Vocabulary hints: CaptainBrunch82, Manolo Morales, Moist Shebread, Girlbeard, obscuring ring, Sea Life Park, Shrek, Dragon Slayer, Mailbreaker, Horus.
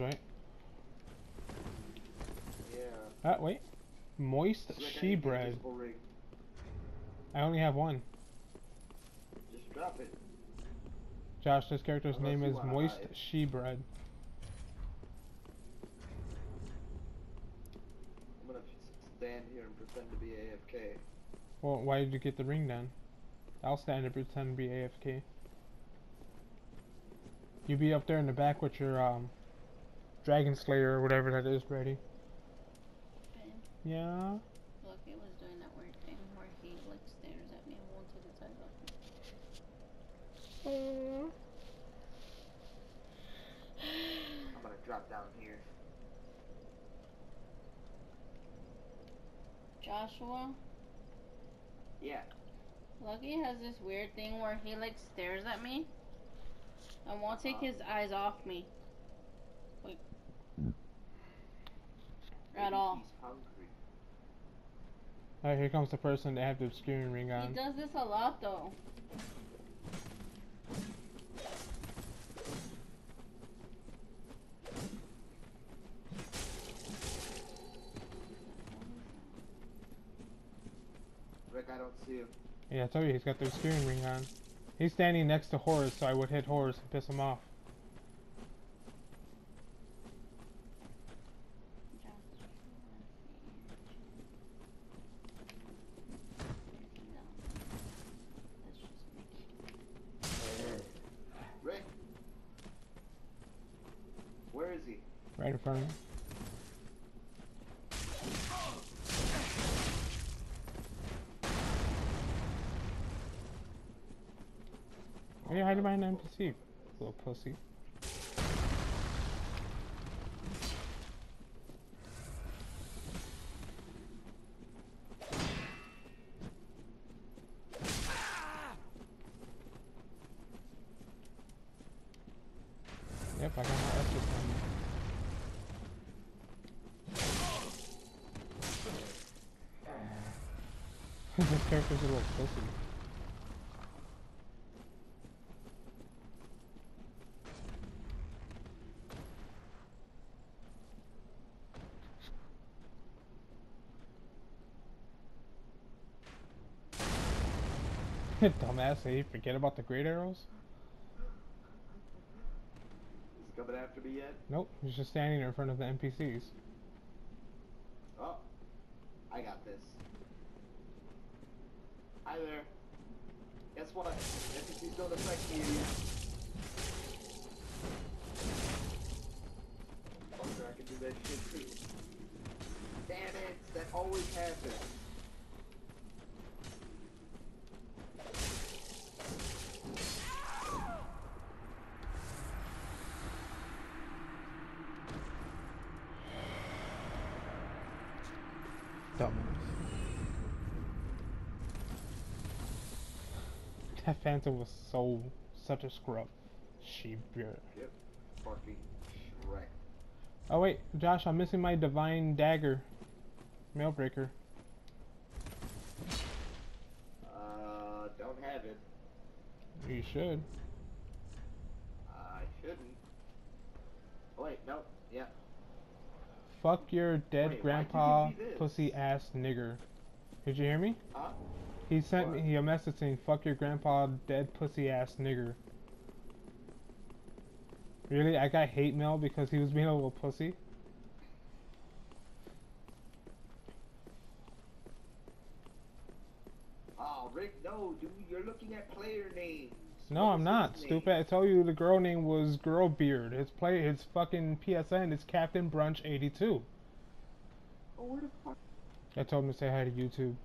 right? Yeah. Ah, wait. Moist Shebread. I only have one. Just drop it. Josh, this character's name is Moist Shebread. I'm gonna stand here and pretend to be AFK. Well, why did you get the ring then? I'll stand and pretend to be AFK. You be up there in the back with your Dragon Slayer or whatever that is, Brady. Right. Yeah. Look, it was doing that weird thing where he like stares at me and won't take his eyes off me. I'm gonna drop down here. Joshua? Yeah. Lucky has this weird thing where he like stares at me and won't take his eyes off me. Like at all. Alright, here comes the person that had the obscuring ring on. He does this a lot though. Rick, I don't see him. Yeah, I told you he's got the obscuring ring on. He's standing next to Horus, so I would hit Horus and piss him off. Rick? Where is he? Right in front of me. Why are you hiding behind an NPC, little pussy? Yep, I got my extra time. This character's a little pussy. Dumbass, hey, forget about the great arrows? Is he coming after me yet? Nope, he's just standing there in front of the NPCs. Oh, I got this. Hi there. Guess what? NPCs don't affect me. Fucker, I can do that shit too. Damn it, that always happens. That phantom was such a scrub. Shebread. Yep. Barky. Shrek. Oh wait, Josh, I'm missing my divine dagger. Mailbreaker. Don't have it. You should. I shouldn't. Oh, wait, no, yeah. Fuck your dead grandpa, pussy ass nigger. Did you hear me? Huh? He sent me a message saying, "Fuck your grandpa, dead pussy ass nigger." Really? I got hate mail because he was being a little pussy? Oh, Rick, no, dude, you're looking at player names. No, I'm not, stupid. I told you the girl name was Girlbeard. His fucking PSN is CaptainBrunch82. Oh, where the fuck? I told him to say hi to YouTube.